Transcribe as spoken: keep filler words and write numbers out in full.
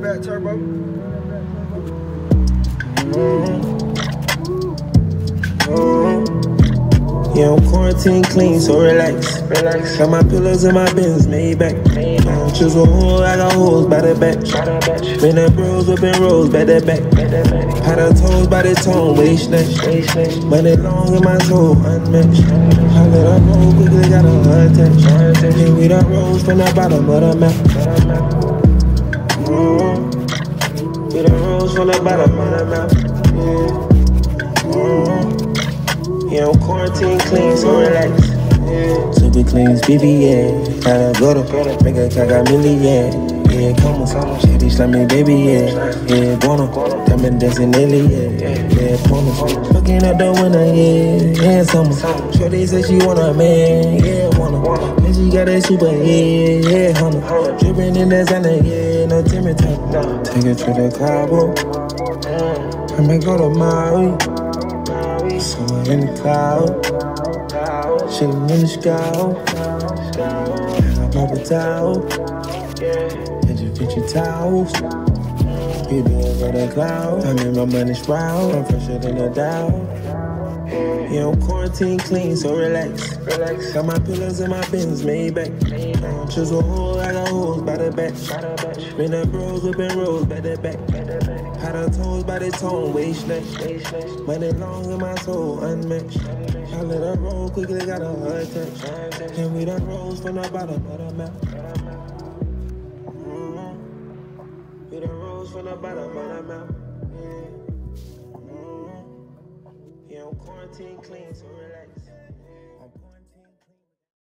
that back, Turbo. Mm-hmm. Mm-hmm. Yeah, I'm quarantined clean, so relax. relax. Got my pillows and my bins made back. Made back. Choose a hole, I got holes by the back. Been the bros up in rows by the back. Had the toes by the tone, waist snatch. But it long in my soul, unmatched. I let up roll quickly, got a attached. Hit with the rolls from the bottom of the map. With the rolls from the bottom of the map. Yeah, mm-hmm. Yeah, I'm quarantine clean, so relax. Yeah. Super clean, baby, yeah. Gotta go to product, make a I got million, yeah. Yeah, come on, come on, shitty, slap me, baby, yeah. Yeah, bono, diamond dancing, daily, yeah. Yeah, bono, fucking up the winner, yeah. Yeah, summer, shorty said she want a man, yeah, wanna. And she got that super, yeah, yeah, hummer. Dripping in that Xana, yeah. No Timmy Tech, no. Take it to the Cabo. I may go to Maui. Somewhere in the cloud. Chillin' in the sky. And I pop a towel. And you get your towels. You do it for the cloud. I mean, my money sprout. I'm fresher than a doubt. Yeah, I'm quarantine clean, so relax. relax. Got my pillows and my bins made back. Um, chisel hole, I got holes by the back. Been the bros up in rows by the back. Had the toes by the tone, waist snatch. Money long in my soul, unmatched. I let her roll quickly, got a hard touch. And we done rolls from the bottom of the map. Mm-hmm. We done rolls from the bottom of the map. Yeah. Quarantine clean, so relax.